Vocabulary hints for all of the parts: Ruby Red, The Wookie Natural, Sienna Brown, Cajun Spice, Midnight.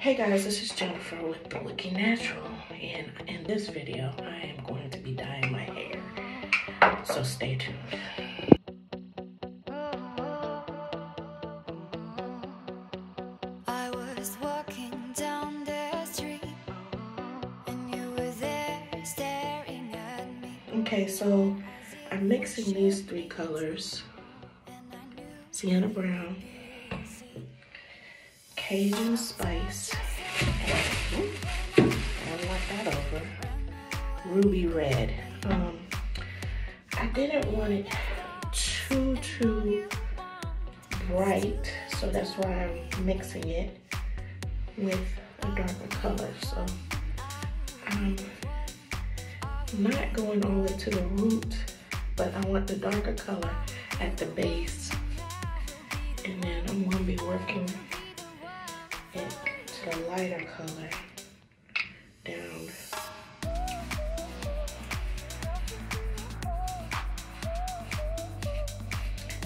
Hey guys, this is Jennifer with The Wookie Natural, and in this video, I am going to be dyeing my hair, so stay tuned. Okay, so I'm mixing these three colors, Sienna Brown, Cajun Spice, and I went that over, Ruby Red. I didn't want it too bright, so that's why I'm mixing it with a darker color. So not going all the way to the root, but I want the darker color at the base, and then I'm going to be working it to the lighter color down.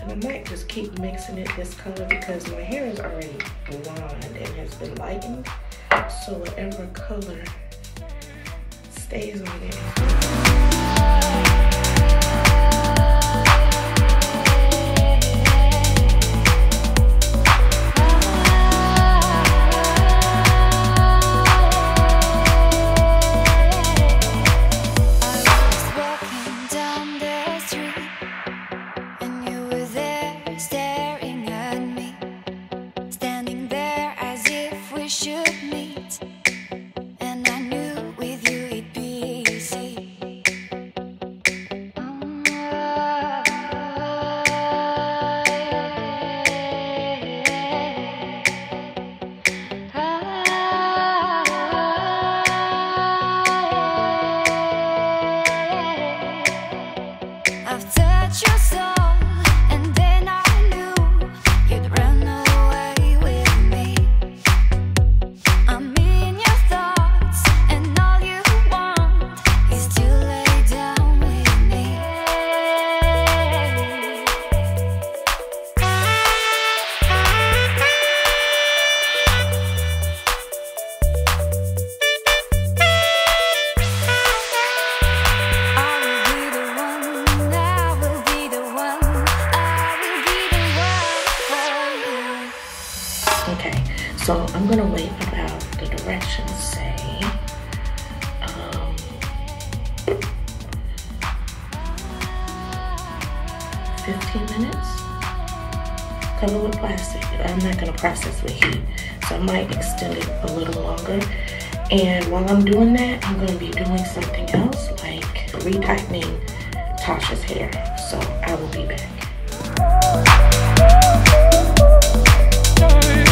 And I might just keep mixing it this color because my hair is already blonde and has been lightened, so whatever color stays on it. So I'm gonna wait about the directions say, "15 minutes." Cover with plastic. I'm not gonna process with heat, so I might extend it a little longer. And while I'm doing that, I'm gonna be doing something else, like retightening Tasha's hair. So I will be back.